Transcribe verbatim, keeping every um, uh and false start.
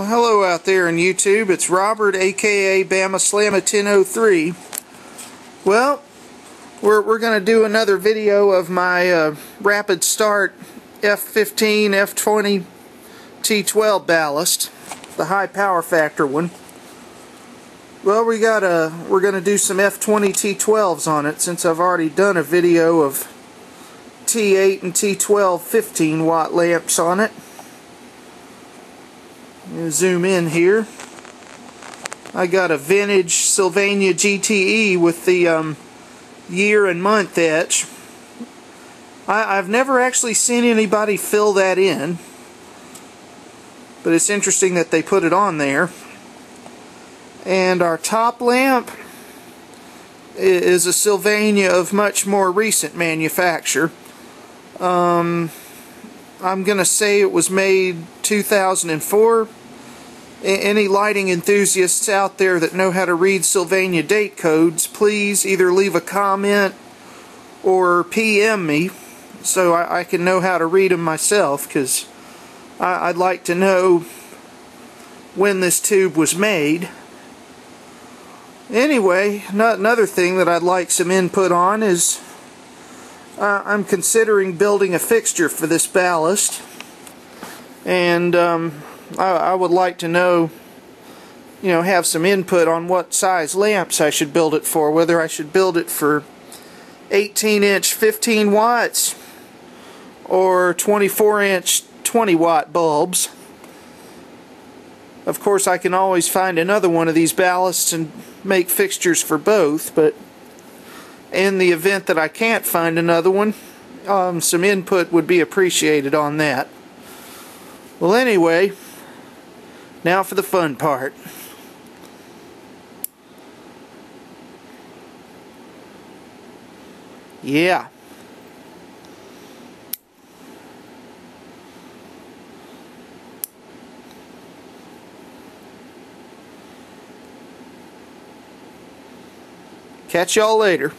Well, hello out there on YouTube. It's Robert, aka Bama Slamma ten oh three. Well, we're, we're going to do another video of my uh, Rapid Start F fifteen, F twenty, T twelve ballast, the high power factor one. Well, we got a, we're going to do some F twenty T twelves on it since I've already done a video of T eight and T twelve fifteen watt lamps on it. I'm going to zoom in here. I got a vintage Sylvania G T E with the um, year and month etch. I, I've never actually seen anybody fill that in, but it's interesting that they put it on there. And our top lamp is a Sylvania of much more recent manufacture. Um, I'm going to say it was made two thousand four. Any lighting enthusiasts out there that know how to read Sylvania date codes, please either leave a comment or P M me so I, I can know how to read them myself, because I'd like to know when this tube was made. Anyway, not another thing that I'd like some input on is uh, I'm considering building a fixture for this ballast, and um, I, I would like to know, you know, have some input on what size lamps I should build it for, whether I should build it for eighteen inch fifteen watts or twenty-four inch twenty watt bulbs. Of course, I can always find another one of these ballasts and make fixtures for both, but in the event that I can't find another one, um, some input would be appreciated on that. Well, anyway, now for the fun part. Yeah. Catch y'all later.